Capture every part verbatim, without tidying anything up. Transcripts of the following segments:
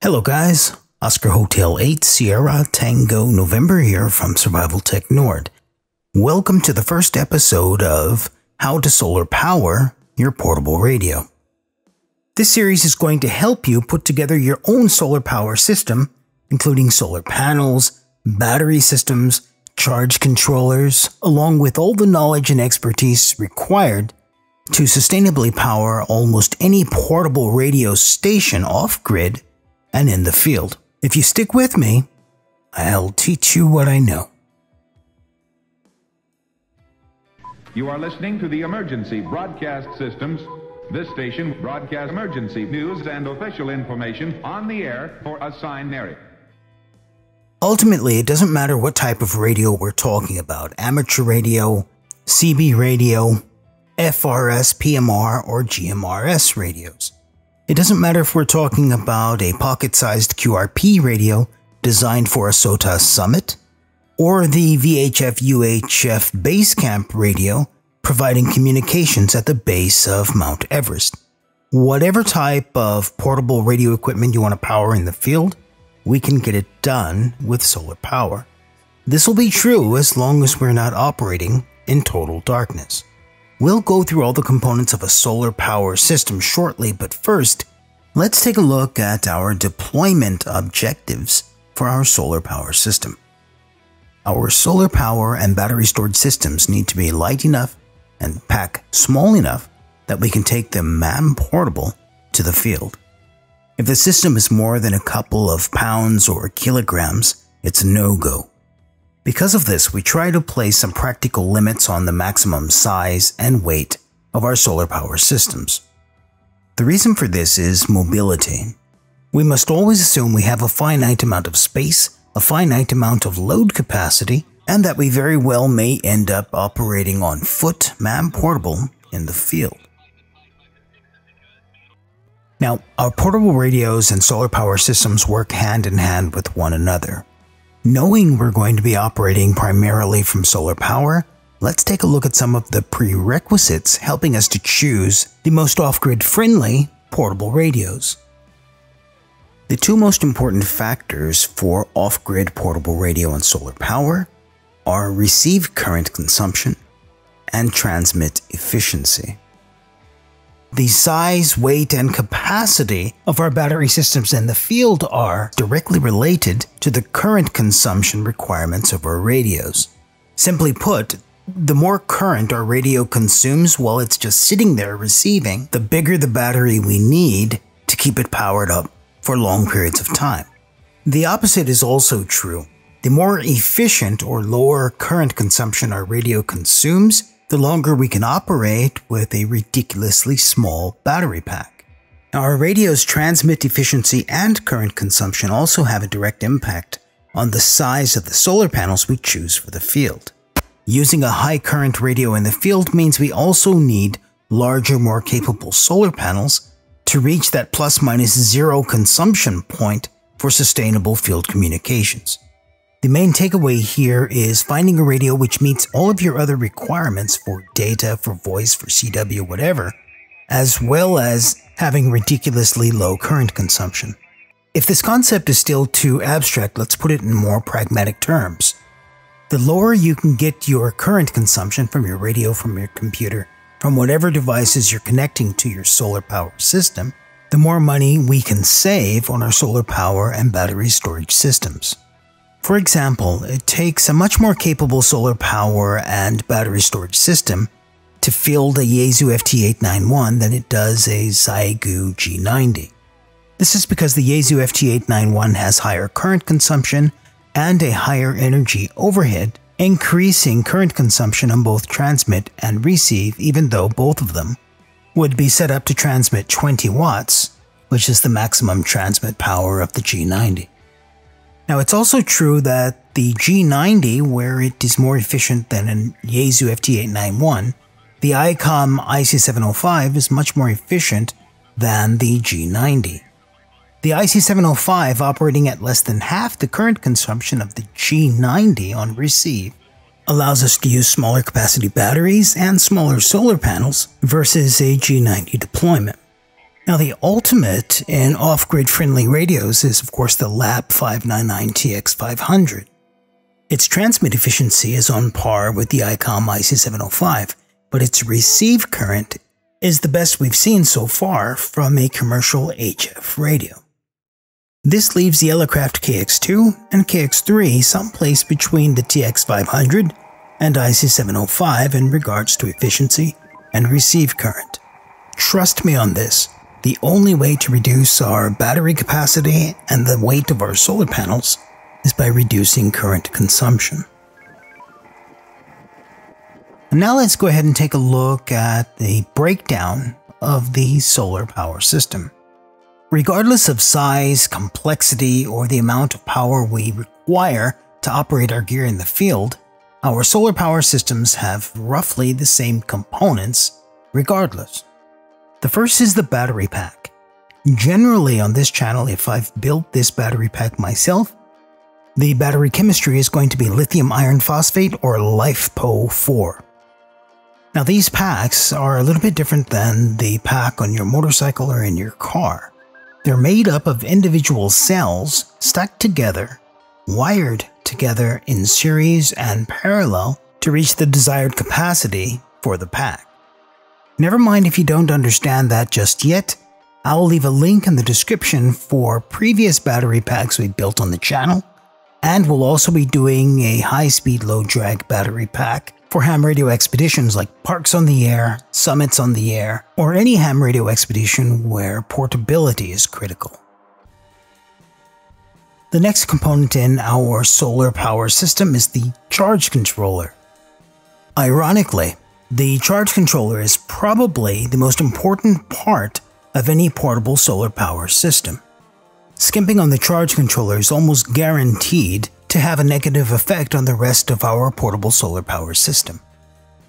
Hello guys, Oscar Hotel eight Sierra Tango November here from Survival Tech Nord. Welcome to the first episode of How to Solar Power Your Portable Radio. This series is going to help you put together your own solar power system, including solar panels, battery systems, charge controllers, along with all the knowledge and expertise required to sustainably power almost any portable radio station off-grid and in the field. If you stick with me, I'll teach you what I know. You are listening to the Emergency Broadcast Systems. This station broadcasts emergency news and official information on the air for assigned area. Ultimately, it doesn't matter what type of radio we're talking about, amateur radio, C B radio, F R S, P M R, or G M R S radios. It doesn't matter if we're talking about a pocket-sized Q R P radio designed for a SOTA summit, or the V H F U H F basecamp radio providing communications at the base of Mount Everest. Whatever type of portable radio equipment you want to power in the field, we can get it done with solar power. This will be true as long as we're not operating in total darkness. We'll go through all the components of a solar power system shortly, but first, let's take a look at our deployment objectives for our solar power system. Our solar power and battery storage systems need to be light enough and pack small enough that we can take them man portable to the field. If the system is more than a couple of pounds or kilograms, it's a no-go. Because of this, we try to place some practical limits on the maximum size and weight of our solar power systems. The reason for this is mobility. We must always assume we have a finite amount of space, a finite amount of load capacity, and that we very well may end up operating on foot, man-portable, in the field. Now, our portable radios and solar power systems work hand-in-hand with one another. Knowing we're going to be operating primarily from solar power, let's take a look at some of the prerequisites helping us to choose the most off-grid friendly portable radios. The two most important factors for off-grid portable radio and solar power are receive current consumption and transmit efficiency. The size, weight, and capacity of our battery systems in the field are directly related to the current consumption requirements of our radios. Simply put, the more current our radio consumes while it's just sitting there receiving, the bigger the battery we need to keep it powered up for long periods of time. The opposite is also true. The more efficient or lower current consumption our radio consumes, the longer we can operate with a ridiculously small battery pack. Our radio's transmit efficiency and current consumption also have a direct impact on the size of the solar panels we choose for the field. Using a high current radio in the field means we also need larger, more capable solar panels to reach that plus minus zero consumption point for sustainable field communications. The main takeaway here is finding a radio which meets all of your other requirements for data, for voice, for C W, whatever, as well as having ridiculously low current consumption. If this concept is still too abstract, let's put it in more pragmatic terms. The lower you can get your current consumption from your radio, from your computer, from whatever devices you're connecting to your solar power system, the more money we can save on our solar power and battery storage systems. For example, it takes a much more capable solar power and battery storage system to field a Yaesu F T eight ninety-one than it does a Xiegu G ninety. This is because the Yaesu F T eight ninety-one has higher current consumption and a higher energy overhead, increasing current consumption on both transmit and receive, even though both of them would be set up to transmit twenty watts, which is the maximum transmit power of the G ninety. Now, it's also true that the G ninety, where it is more efficient than a Yaesu F T eight ninety-one, the Icom I C seven oh five is much more efficient than the G ninety. The I C seven oh five, operating at less than half the current consumption of the G ninety on receive, allows us to use smaller capacity batteries and smaller solar panels versus a G ninety deployment. Now, the ultimate in off-grid friendly radios is, of course, the Lab five ninety-nine T X five hundred. Its transmit efficiency is on par with the Icom I C seven oh five, but its receive current is the best we've seen so far from a commercial H F radio. This leaves the Elecraft K X two and K X three someplace between the T X five hundred and I C seven oh five in regards to efficiency and receive current. Trust me on this, the only way to reduce our battery capacity and the weight of our solar panels is by reducing current consumption. And now let's go ahead and take a look at the breakdown of the solar power system. Regardless of size, complexity, or the amount of power we require to operate our gear in the field, our solar power systems have roughly the same components regardless. The first is the battery pack. Generally on this channel, if I've built this battery pack myself, the battery chemistry is going to be lithium iron phosphate or LiFePO four. Now these packs are a little bit different than the pack on your motorcycle or in your car. They're made up of individual cells stacked together, wired together in series and parallel to reach the desired capacity for the pack. Never mind if you don't understand that just yet, I'll leave a link in the description for previous battery packs we built on the channel. And we'll also be doing a high-speed low-drag battery pack for ham radio expeditions like Parks on the Air, Summits on the Air, or any ham radio expedition where portability is critical. The next component in our solar power system is the charge controller. Ironically, the charge controller is probably the most important part of any portable solar power system. Skimping on the charge controller is almost guaranteed to have a negative effect on the rest of our portable solar power system.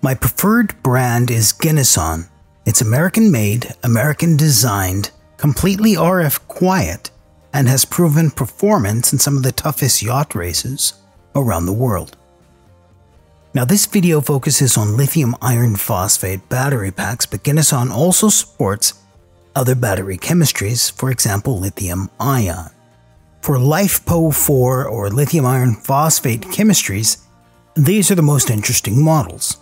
My preferred brand is Genasun. It's American-made, American-designed, completely R F quiet, and has proven performance in some of the toughest yacht races around the world. Now this video focuses on lithium iron phosphate battery packs, but Genasun also supports other battery chemistries, for example lithium ion. For LiFePO four or lithium iron phosphate chemistries, these are the most interesting models.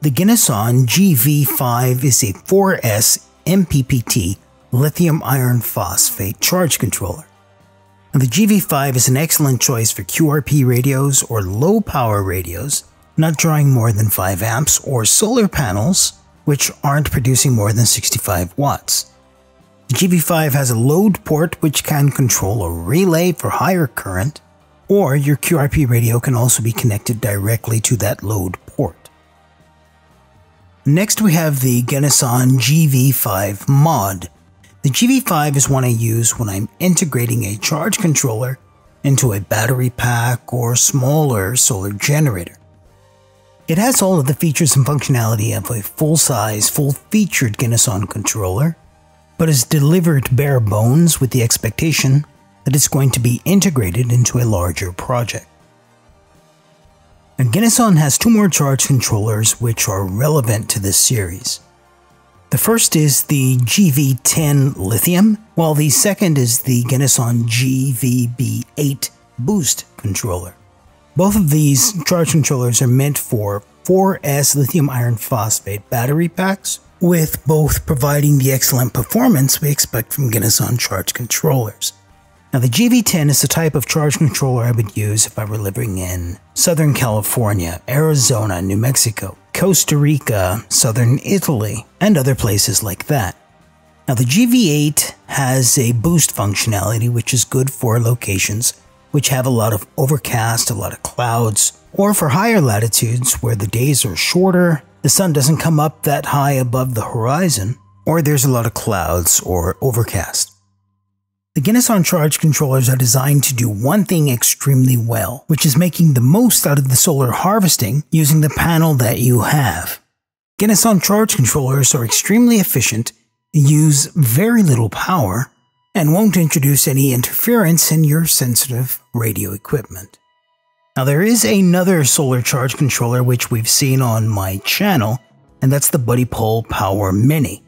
The Genasun G V five is a four S M P P T lithium iron phosphate charge controller. Now, the G V five is an excellent choice for Q R P radios or low power radios not drawing more than five amps or solar panels which aren't producing more than sixty-five watts. The G V five has a load port which can control a relay for higher current, or your Q R P radio can also be connected directly to that load port. Next we have the Genasun G V five mod. The G V five is one I use when I'm integrating a charge controller into a battery pack or smaller solar generator. It has all of the features and functionality of a full-size, full-featured Genasun controller, but is delivered bare bones with the expectation that it's going to be integrated into a larger project. And Genasun has two more charge controllers which are relevant to this series. The first is the G V ten lithium, while the second is the Genasun G V B eight boost controller. Both of these charge controllers are meant for four S lithium iron phosphate battery packs, with both providing the excellent performance we expect from Genasun charge controllers. Now the G V ten is the type of charge controller I would use if I were living in Southern California, Arizona, New Mexico, Costa Rica, Southern Italy, and other places like that. Now the G V eight has a boost functionality which is good for locations which have a lot of overcast, a lot of clouds, or for higher latitudes where the days are shorter, the sun doesn't come up that high above the horizon, or there's a lot of clouds or overcast. The Genasun charge controllers are designed to do one thing extremely well, which is making the most out of the solar harvesting using the panel that you have. Genasun charge controllers are extremely efficient, use very little power, and won't introduce any interference in your sensitive radio equipment. Now there is another solar charge controller which we've seen on my channel, and that's the BuddyPole Power Mini.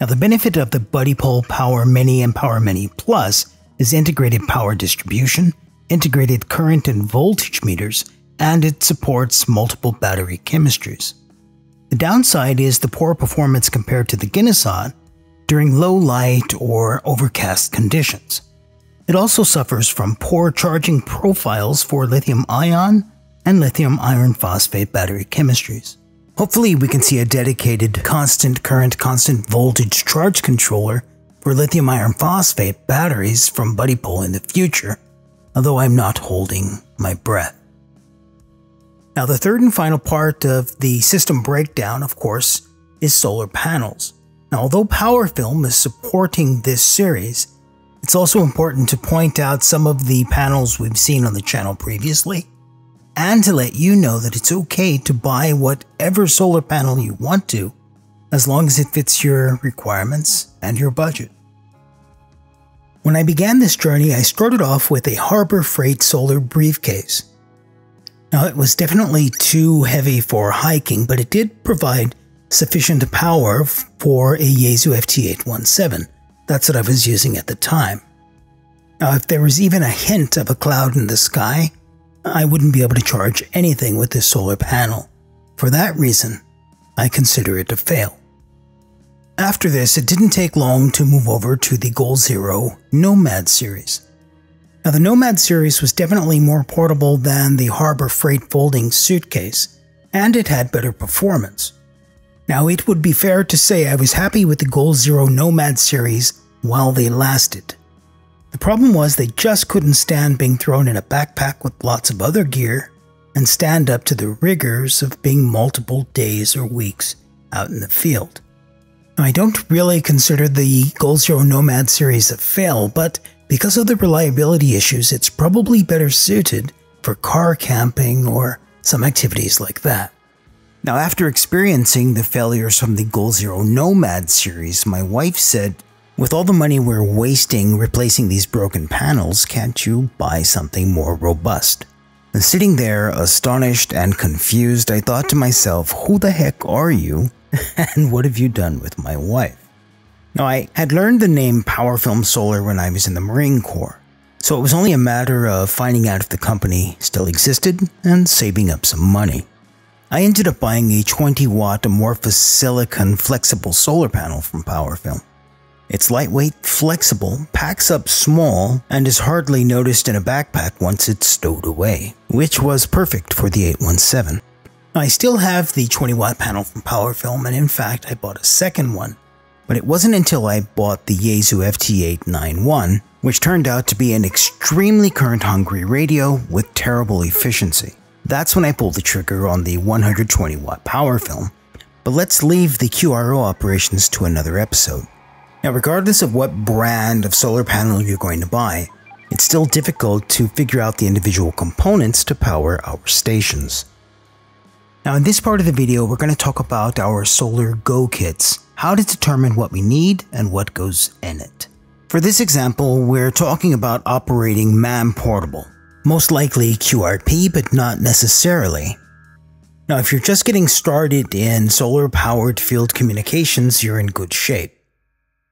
Now, the benefit of the BuddyPole Power Mini and Power Mini Plus is integrated power distribution, integrated current and voltage meters, and it supports multiple battery chemistries. The downside is the poor performance compared to the Genasun during low light or overcast conditions. It also suffers from poor charging profiles for lithium-ion and lithium iron phosphate battery chemistries. Hopefully we can see a dedicated constant current, constant voltage charge controller for lithium iron phosphate batteries from BuddyPole in the future, although I'm not holding my breath. Now, the third and final part of the system breakdown, of course, is solar panels. Now, although PowerFilm is supporting this series, it's also important to point out some of the panels we've seen on the channel previously, and to let you know that it's okay to buy whatever solar panel you want to, as long as it fits your requirements and your budget. When I began this journey, I started off with a Harbor Freight solar briefcase. Now, it was definitely too heavy for hiking, but it did provide sufficient power for a Yaesu F T eight seventeen. That's what I was using at the time. Now, if there was even a hint of a cloud in the sky, I wouldn't be able to charge anything with this solar panel. For that reason, I consider it a fail. After this, it didn't take long to move over to the Goal Zero Nomad series. Now, the Nomad series was definitely more portable than the Harbor Freight folding suitcase, and it had better performance. Now, it would be fair to say I was happy with the Goal Zero Nomad series while they lasted. The problem was they just couldn't stand being thrown in a backpack with lots of other gear and stand up to the rigors of being multiple days or weeks out in the field. Now, I don't really consider the Goal Zero Nomad series a fail, but because of the reliability issues, it's probably better suited for car camping or some activities like that. Now, after experiencing the failures from the Goal Zero Nomad series, my wife said, "With all the money we're wasting replacing these broken panels, can't you buy something more robust?" And sitting there, astonished and confused, I thought to myself, who the heck are you and what have you done with my wife? Now, I had learned the name PowerFilm Solar when I was in the Marine Corps, so it was only a matter of finding out if the company still existed and saving up some money. I ended up buying a twenty watt amorphous silicon flexible solar panel from PowerFilm. It's lightweight, flexible, packs up small, and is hardly noticed in a backpack once it's stowed away, which was perfect for the eight seventeen. I still have the twenty watt panel from PowerFilm, and in fact I bought a second one. But it wasn't until I bought the Yaesu F T eight ninety-one, which turned out to be an extremely current-hungry radio with terrible efficiency. That's when I pulled the trigger on the one hundred twenty watt PowerFilm, but let's leave the Q R O operations to another episode. Now, regardless of what brand of solar panel you're going to buy, it's still difficult to figure out the individual components to power our stations. Now, in this part of the video, we're going to talk about our Solar Go kits, how to determine what we need and what goes in it. For this example, we're talking about operating M A M portable, most likely Q R P, but not necessarily. Now, if you're just getting started in solar-powered field communications, you're in good shape.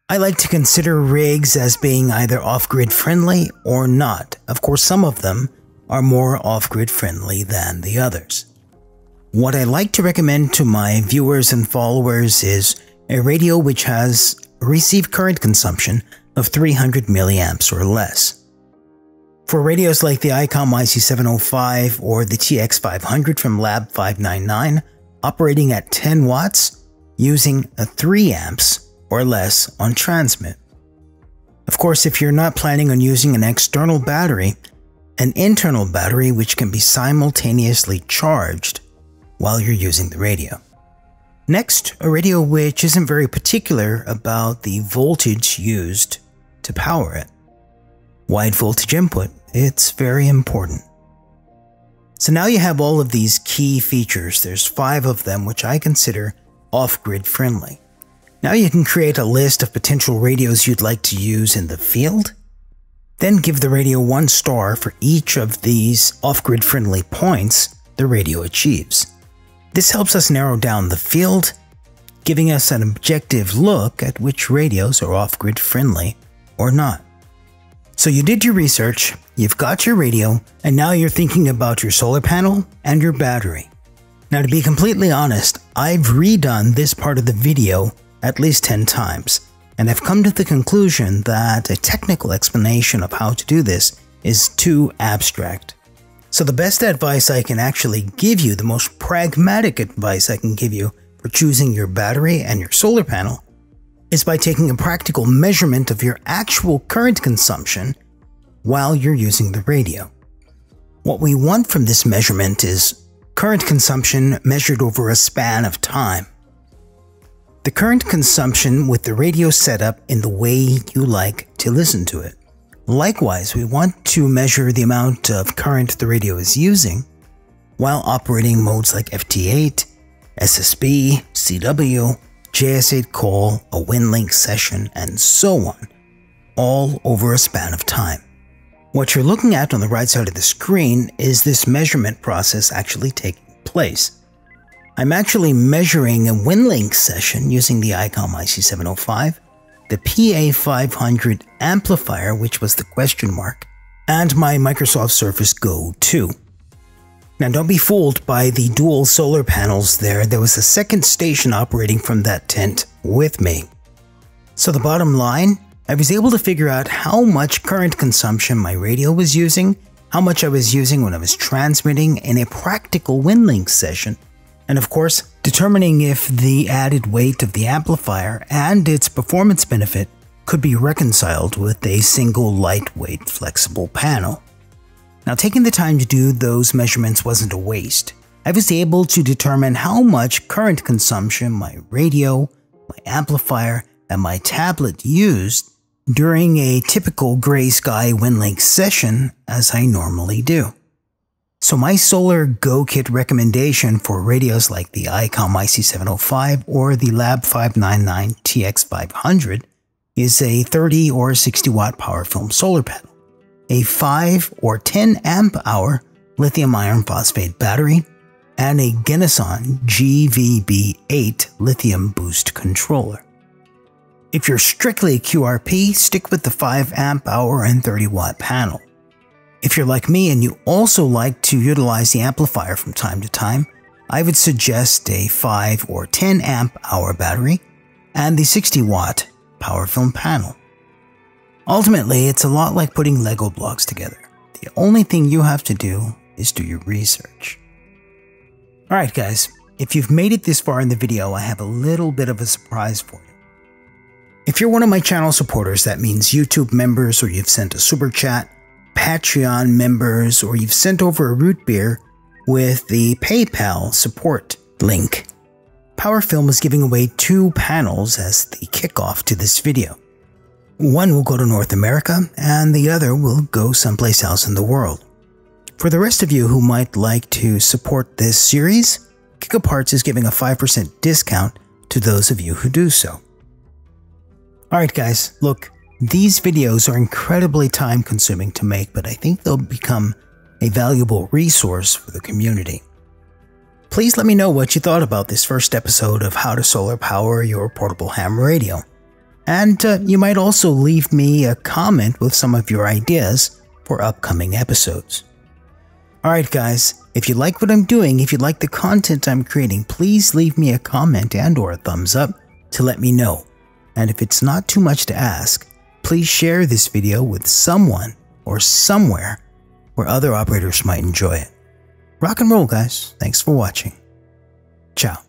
I like to consider rigs as being either off-grid friendly or not. Of course, some of them are more off-grid friendly than the others. What I like to recommend to my viewers and followers is a radio which has received current consumption of three hundred milliamps or less. For radios like the Icom I C seven oh five or the T X five hundred from Lab five ninety-nine, operating at ten watts, using a three amps or less on transmit. Of course, if you're not planning on using an external battery, an internal battery which can be simultaneously charged while you're using the radio. Next, a radio which isn't very particular about the voltage used to power it. Wide voltage input, it's very important. So now you have all of these key features. There's five of them which I consider off-grid friendly. Now you can create a list of potential radios you'd like to use in the field, then give the radio one star for each of these off-grid friendly points the radio achieves. This helps us narrow down the field giving us an objective look at which radios are off-grid friendly or not. So you did your research, you've got your radio, and now you're thinking about your solar panel and your battery. Now, to be completely honest, I've redone this part of the video at least ten times, and I've come to the conclusion that a technical explanation of how to do this is too abstract. So the best advice I can actually give you, the most pragmatic advice I can give you for choosing your battery and your solar panel, is by taking a practical measurement of your actual current consumption while you're using the radio. What we want from this measurement is current consumption measured over a span of time. The current consumption with the radio setup in the way you like to listen to it. Likewise, we want to measure the amount of current the radio is using while operating modes like F T eight, S S B, C W, J S eight call, a Winlink session, and so on, all over a span of time. What you're looking at on the right side of the screen is this measurement process actually taking place. I'm actually measuring a Winlink session using the Icom I C seven oh five, the P A five hundred amplifier, which was the question mark, and my Microsoft Surface Go two. Now, don't be fooled by the dual solar panels there. There was a second station operating from that tent with me. So the bottom line, I was able to figure out how much current consumption my radio was using, how much I was using when I was transmitting in a practical Winlink session, and of course, determining if the added weight of the amplifier and its performance benefit could be reconciled with a single lightweight flexible panel. Now, taking the time to do those measurements wasn't a waste. I was able to determine how much current consumption my radio, my amplifier, and my tablet used during a typical gray sky Winlink session, as I normally do. So my Solar Go Kit recommendation for radios like the Icom I C seven oh five or the Lab five ninety-nine T X five hundred is a thirty or sixty watt PowerFilm solar panel, a five or ten amp hour lithium iron phosphate battery, and a Genasun G V B eight lithium boost controller. If you're strictly Q R P, stick with the five amp hour and thirty watt panel. If you're like me and you also like to utilize the amplifier from time to time, I would suggest a five or ten amp hour battery and the sixty watt PowerFilm panel. Ultimately, it's a lot like putting Lego blocks together. The only thing you have to do is do your research. Alright guys, if you've made it this far in the video, I have a little bit of a surprise for you. If you're one of my channel supporters, that means YouTube members, or you've sent a super chat, Patreon members, or you've sent over a root beer with the PayPal support link, PowerFilm is giving away two panels as the kickoff to this video. One will go to North America, and the other will go someplace else in the world. For the rest of you who might like to support this series, GigaParts is giving a five percent discount to those of you who do so. Alright guys, look, these videos are incredibly time consuming to make, but I think they'll become a valuable resource for the community. Please let me know what you thought about this first episode of how to solar power your portable ham radio. And uh, you might also leave me a comment with some of your ideas for upcoming episodes. Alright guys, if you like what I'm doing, if you like the content I'm creating, please leave me a comment and or a thumbs up to let me know. And if it's not too much to ask, please share this video with someone or somewhere where other operators might enjoy it. Rock and roll, guys. Thanks for watching. Ciao.